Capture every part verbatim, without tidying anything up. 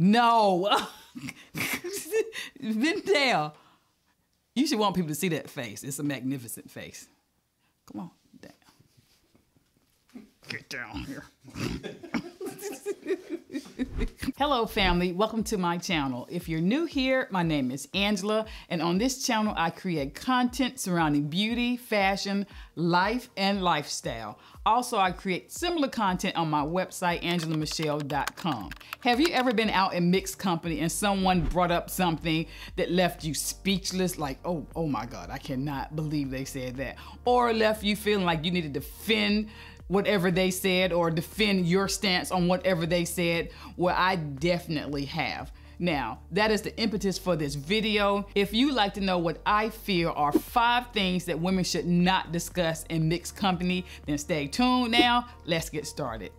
No. Vendale. You should want people to see that face. It's a magnificent face. Come on down. Get down here. Hello family, welcome to my channel. If you're new here, my name is Angela, and on this channel I create content surrounding beauty, fashion, life, and lifestyle. Also, I create similar content on my website, angela michelle dot com. Have you ever been out in mixed company and someone brought up something that left you speechless, like, oh, oh my God, I cannot believe they said that, or left you feeling like you needed to defend whatever they said or defend your stance on whatever they said? Well, I definitely have. Now, that is the impetus for this video. If you'd like to know what I feel are five things that women should not discuss in mixed company, then stay tuned now. Let's get started.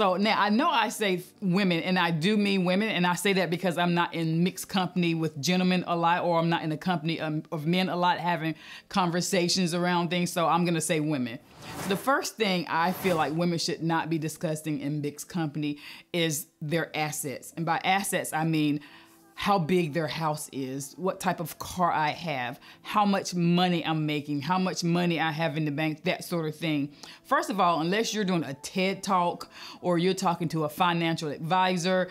So now I know I say women, and I do mean women, and I say that because I'm not in mixed company with gentlemen a lot, or I'm not in the company of, of men a lot having conversations around things, so I'm gonna say women. The first thing I feel like women should not be discussing in mixed company is their assets. And by assets, I mean how big their house is, what type of car I have, how much money I'm making, how much money I have in the bank, that sort of thing. First of all, unless you're doing a TED Talk or you're talking to a financial advisor,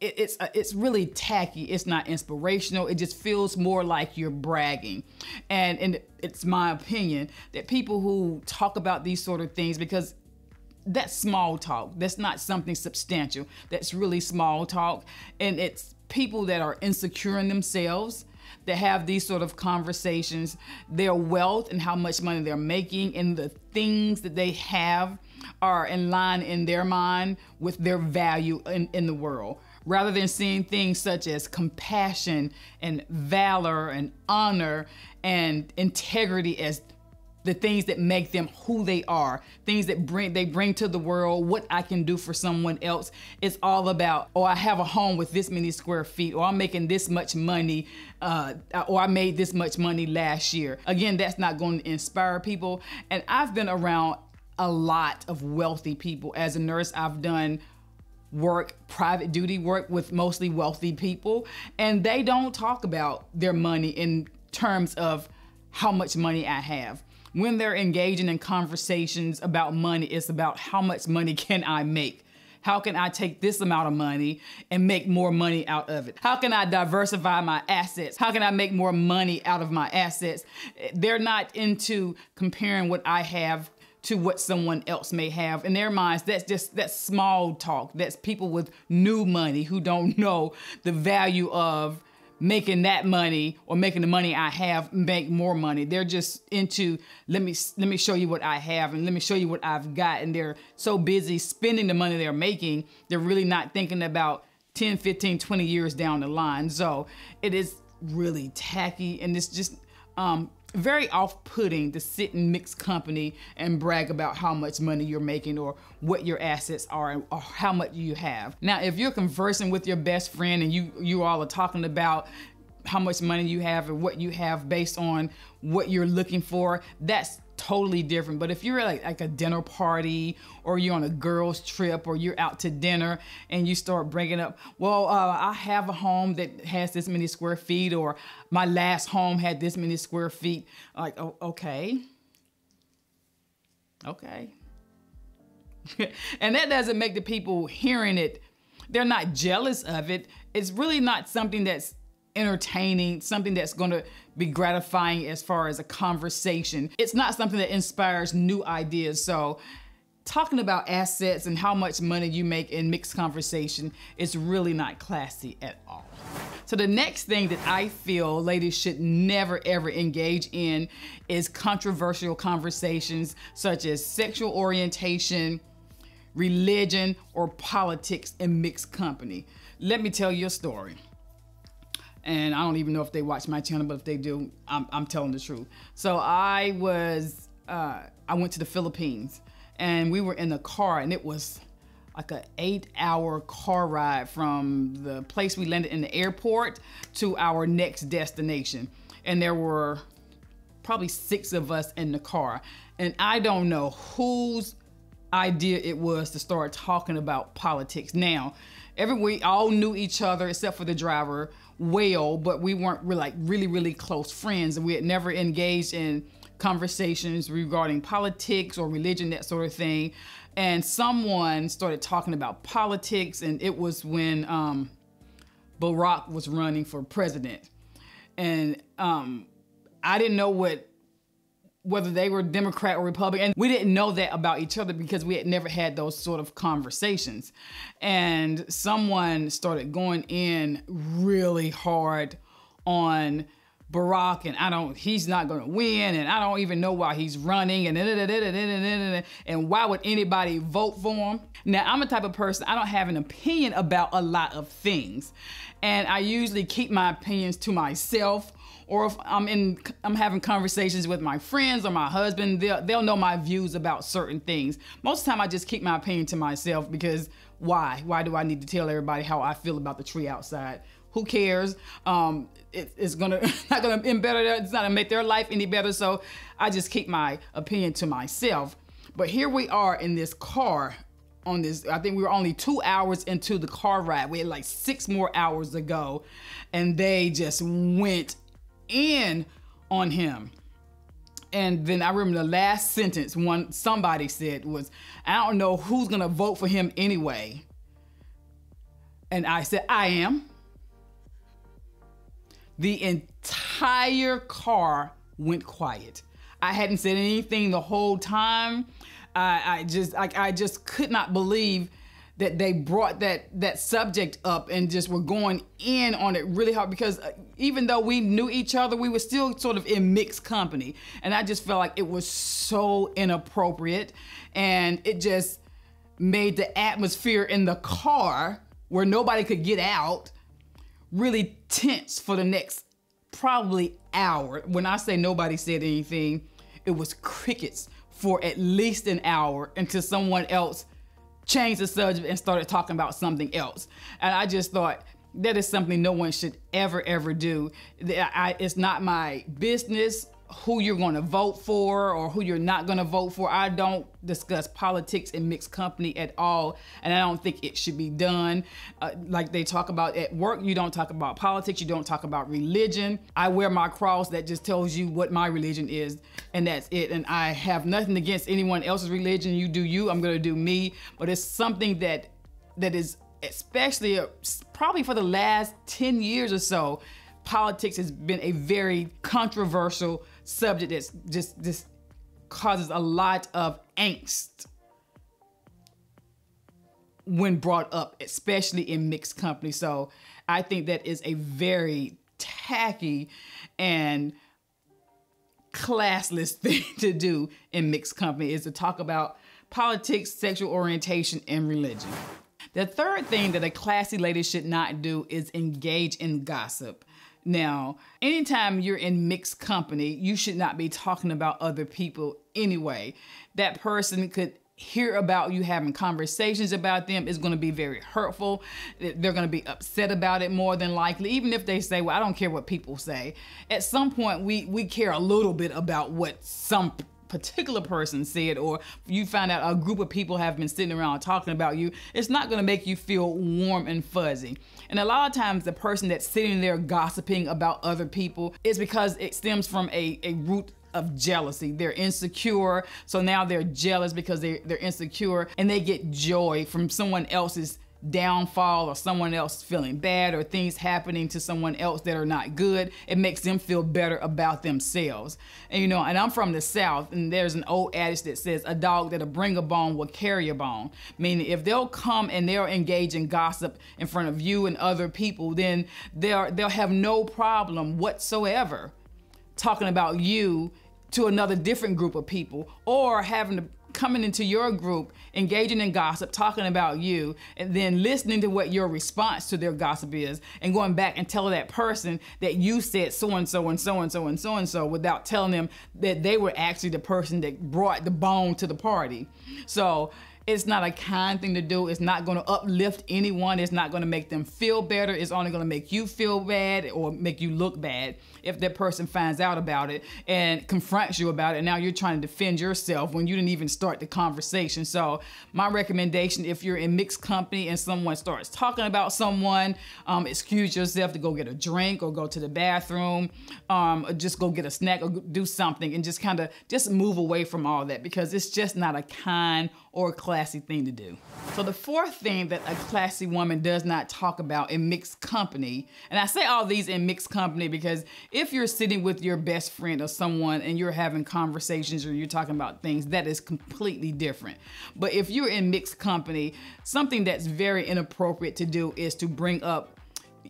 it, it's, it's really tacky. It's not inspirational. It just feels more like you're bragging. And, and it's my opinion that people who talk about these sort of things, because that's small talk. That's not something substantial. That's really small talk. And it's people that are insecure in themselves that have these sort of conversations. Their wealth and how much money they're making and the things that they have are in line in their mind with their value in, in the world. Rather than seeing things such as compassion and valor and honor and integrity as the things that make them who they are, things that bring they bring to the world, what I can do for someone else. It's all about, oh, I have a home with this many square feet, or I'm making this much money, uh, or I made this much money last year. Again, that's not going to inspire people. And I've been around a lot of wealthy people. As a nurse, I've done work, private duty work with mostly wealthy people, and they don't talk about their money in terms of how much money I have. When they're engaging in conversations about money, it's about how much money can I make? How can I take this amount of money and make more money out of it? How can I diversify my assets? How can I make more money out of my assets? They're not into comparing what I have to what someone else may have. In their minds, that's just, that's small talk. That's people with new money who don't know the value of making that money, or making the money I have make more money. They're just into, let me let me show you what I have, and let me show you what I've got. And they're so busy spending the money they're making, they're really not thinking about ten, fifteen, twenty years down the line. So it is really tacky, and it's just um, very off-putting to sit in mixed company and brag about how much money you're making or what your assets are or how much you have. Now, if you're conversing with your best friend and you, you all are talking about how much money you have and what you have based on what you're looking for, that's totally different. But if you're like, like a dinner party, or you're on a girls trip, or you're out to dinner and you start bringing up, well, uh, I have a home that has this many square feet, or my last home had this many square feet. Like, oh, okay. Okay. And that doesn't make the people hearing it, they're not jealous of it. It's really not something that's entertaining, something that's gonna be gratifying as far as a conversation. It's not something that inspires new ideas. So talking about assets and how much money you make in mixed conversation is really not classy at all. So the next thing that I feel ladies should never ever engage in is controversial conversations such as sexual orientation, religion, or politics in mixed company. Let me tell you a story. And I don't even know if they watch my channel, but if they do, I'm, I'm telling the truth. So I was, uh, I went to the Philippines, and we were in the car, and it was like an eight hour car ride from the place we landed in the airport to our next destination. And there were probably six of us in the car. And I don't know whose idea it was to start talking about politics. Now, every, we all knew each other except for the driver well, but we weren't really, like really, really close friends, and we had never engaged in conversations regarding politics or religion, that sort of thing. And someone started talking about politics, and it was when um, Barack was running for president. And um, I didn't know what, whether they were Democrat or Republican. And we didn't know that about each other because we had never had those sort of conversations. And someone started going in really hard on Barack, and I don't, he's not gonna win, and I don't even know why he's running, and da, da, da, da, da, da, da, and why would anybody vote for him? Now, I'm a type of person, I don't have an opinion about a lot of things, and I usually keep my opinions to myself, or if I'm in, I'm having conversations with my friends or my husband, they'll, they'll know my views about certain things. Most of the time, I just keep my opinion to myself because why? Why do I need to tell everybody how I feel about the tree outside? Who cares? Um, it, it's gonna not gonna end better. It's not gonna make their life any better. So I just keep my opinion to myself. But here we are in this car on this, I think we were only two hours into the car ride. We had like six more hours to go, and they just went in on him. And then I remember the last sentence one somebody said was, I don't know who's gonna vote for him anyway. And I said, I am. The entire car went quiet. I hadn't said anything the whole time. I, I just, I, I just could not believe that they brought that that subject up and just were going in on it really hard, because even though we knew each other, we were still sort of in mixed company, and I just felt like it was so inappropriate, and it just made the atmosphere in the car where nobody could get out really tense for the next probably hour. When I say nobody said anything, it was crickets for at least an hour until someone else changed the subject and started talking about something else. And I just thought, that is something no one should ever, ever do. I, it's not my business who you're gonna vote for or who you're not gonna vote for. I don't discuss politics in mixed company at all, and I don't think it should be done. Uh, like they talk about at work, you don't talk about politics, you don't talk about religion. I wear my cross that just tells you what my religion is, and that's it. And I have nothing against anyone else's religion. You do you, I'm gonna do me. But it's something that that is, especially uh, probably for the last ten years or so, politics has been a very controversial subject that's just, just causes a lot of angst when brought up, especially in mixed company. So I think that is a very tacky and classless thing to do in mixed company, is to talk about politics, sexual orientation, and religion. The third thing that a classy lady should not do is engage in gossip. Now, anytime you're in mixed company, you should not be talking about other people anyway. That person could hear about you having conversations about them. It's going to be very hurtful. They're going to be upset about it more than likely, even if they say, well, I don't care what people say. At some point, we, we care a little bit about what some particular person said, or you find out a group of people have been sitting around talking about you. It's not going to make you feel warm and fuzzy. And a lot of times the person that's sitting there gossiping about other people is because it stems from a, a root of jealousy. They're insecure, so now they're jealous because they, they're insecure, and they get joy from someone else's downfall or someone else feeling bad or things happening to someone else that are not good. It makes them feel better about themselves. And you know, and I'm from the South, and there's an old adage that says a dog that'll bring a bone will carry a bone. Meaning if they'll come and they'll engage in gossip in front of you and other people, then they'll they'll have no problem whatsoever talking about you to another different group of people, or having to coming into your group, engaging in gossip, talking about you, and then listening to what your response to their gossip is, and going back and telling that person that you said so-and-so and so-and-so and so-and-so without telling them that they were actually the person that brought the bone to the party. So It's not a kind thing to do. It's not going to uplift anyone. It's not going to make them feel better. It's only going to make you feel bad or make you look bad if that person finds out about it and confronts you about it. Now you're trying to defend yourself when you didn't even start the conversation. So my recommendation, if you're in mixed company and someone starts talking about someone, um, excuse yourself to go get a drink or go to the bathroom, um, or just go get a snack or do something and just kind of just move away from all that, because it's just not a kind or classy thing to do. So the fourth thing that a classy woman does not talk about in mixed company, and I say all these in mixed company because if you're sitting with your best friend or someone and you're having conversations or you're talking about things, that is completely different. But if you're in mixed company, something that's very inappropriate to do is to bring up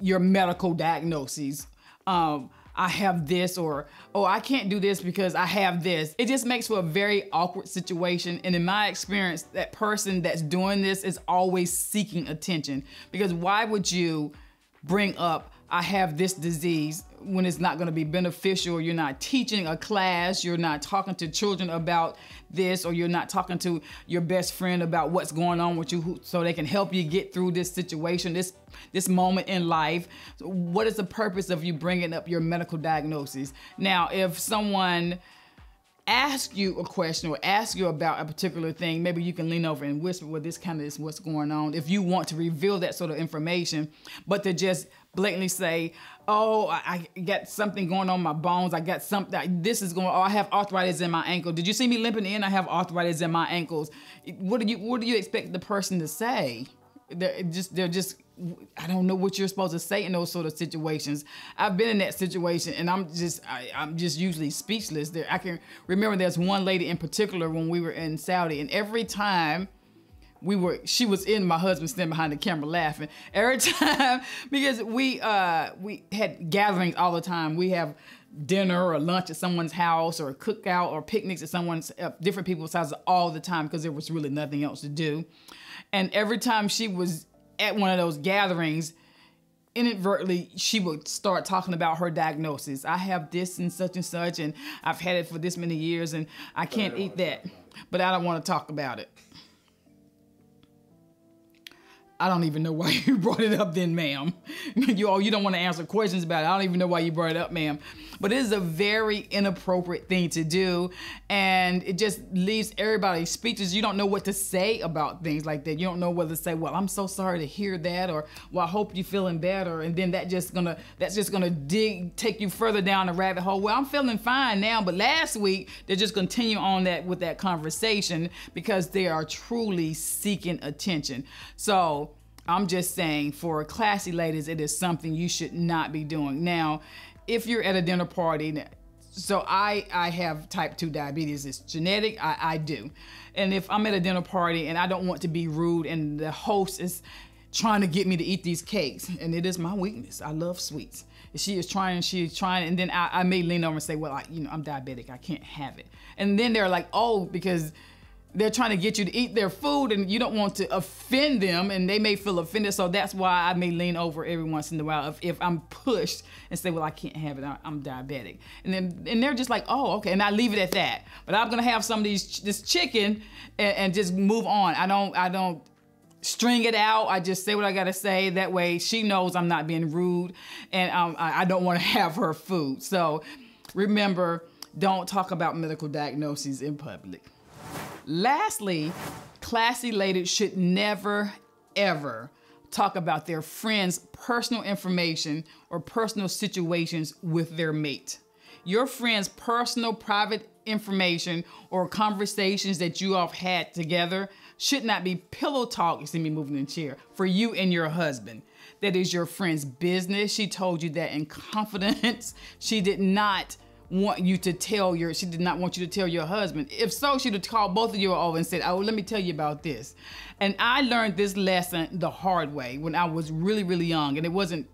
your medical diagnoses. Um, I have this, or, oh, I can't do this because I have this. It just makes for a very awkward situation. And in my experience, that person that's doing this is always seeking attention, because why would you bring up, I have this disease, when it's not gonna be beneficial? You're not teaching a class, you're not talking to children about this, or you're not talking to your best friend about what's going on with you so they can help you get through this situation, this, this moment in life. So what is the purpose of you bringing up your medical diagnosis? Now, if someone ask you a question or ask you about a particular thing, maybe you can lean over and whisper, well, this kind of is what's going on, if you want to reveal that sort of information. But to just blatantly say, oh, I, I got something going on in my bones, I got something, this is going, oh, I have arthritis in my ankle. Did you see me limping in? I have arthritis in my ankles. What do you, what do you expect the person to say? They're just, they're just, I don't know what you're supposed to say in those sort of situations. I've been in that situation, and I'm just, I, I'm just usually speechless. There, I can remember there's one lady in particular when we were in Saudi, and every time we were, she was in my husband standing behind the camera laughing every time, because we, uh, we had gatherings all the time. We have dinner or lunch at someone's house or a cookout or picnics at someone's, uh, different people's houses all the time, because there was really nothing else to do. And every time she was at one of those gatherings, inadvertently, she would start talking about her diagnosis. I have this and such and such, and I've had it for this many years, and I can't eat that, but I don't want to talk about it. I don't even know why you brought it up then, ma'am. You all, you don't want to answer questions about it. I don't even know why you brought it up, ma'am. But it is a very inappropriate thing to do, and it just leaves everybody speechless. You don't know what to say about things like that. You don't know whether to say, well, I'm so sorry to hear that, or well, I hope you're feeling better. And then that just gonna, that's just gonna dig, take you further down the rabbit hole. Well, I'm feeling fine now, but last week, they're just continue on that with that conversation, because they are truly seeking attention. So I'm just saying, for classy ladies, it is something you should not be doing. Now, if you're at a dinner party, so I, I have type two diabetes, it's genetic, I, I do. And if I'm at a dinner party and I don't want to be rude and the host is trying to get me to eat these cakes, and it is my weakness, I love sweets. She is trying, she is trying, and then I, I may lean over and say, well, I, you know, I'm diabetic, I can't have it. And then they're like, oh, because they're trying to get you to eat their food and you don't want to offend them, and they may feel offended. So that's why I may lean over every once in a while if, if I'm pushed and say, well, I can't have it, I'm diabetic. And then and they're just like, oh, okay, and I leave it at that. But I'm gonna have some of these, this chicken and, and just move on. I don't, I don't string it out. I just say what I gotta say. That way she knows I'm not being rude, and um, I, I don't wanna have her food. So remember, don't talk about medical diagnoses in public. Lastly, classy ladies should never, ever talk about their friends' personal information or personal situations with their mate. Your friends' personal, private information or conversations that you all have had together should not be pillow talk, you see me moving in the chair, for you and your husband. That is your friend's business. She told you that in confidence. She did not want you to tell your, she did not want you to tell your husband. If so, she'd have called both of you over and said, oh, let me tell you about this. And I learned this lesson the hard way when I was really, really young. And it wasn't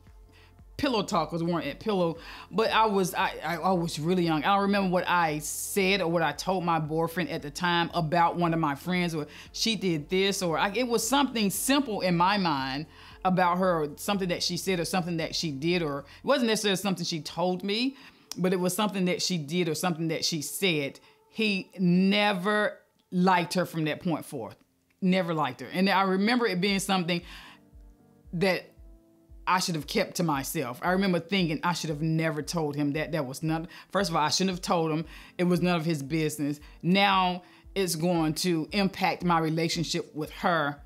pillow talk, because we weren't at pillow, but I was, I, I, I was really young. I don't remember what I said or what I told my boyfriend at the time about one of my friends, or she did this, or I, it was something simple in my mind about her, or something that she said or something that she did, or it wasn't necessarily something she told me, but it was something that she did or something that she said. He never liked her from that point forth. never liked her. And I remember it being something that I should have kept to myself. I remember thinking I should have never told him that. That was not, first of all, I shouldn't have told him. It was none of his business. Now it's going to impact my relationship with her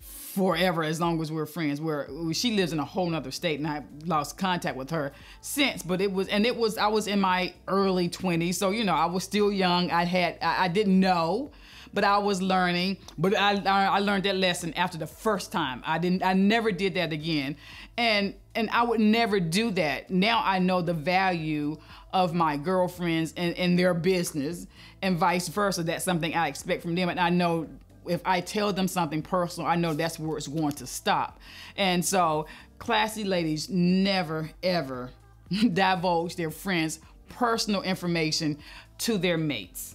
forever as long as we're friends. Where she lives in a whole nother state and I lost contact with her since, but it was, and it was, I was in my early twenties. So, you know, I was still young. I had, I, I didn't know, but I was learning, but I, I learned that lesson after the first time. I didn't, I never did that again. And, and I would never do that. Now I know the value of my girlfriends and, and their business and vice versa. That's something I expect from them. And I know if I tell them something personal, I know that's where it's going to stop. And so classy ladies never, ever divulge their friends' personal information to their mates.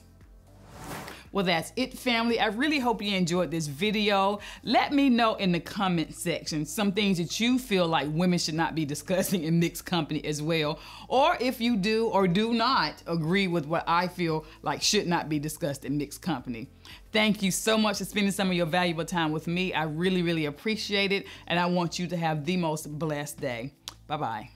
Well, that's it, family. I really hope you enjoyed this video. Let me know in the comment section some things that you feel like women should not be discussing in mixed company as well. Or if you do or do not agree with what I feel like should not be discussed in mixed company. Thank you so much for spending some of your valuable time with me. I really, really appreciate it. And I want you to have the most blessed day. Bye-bye.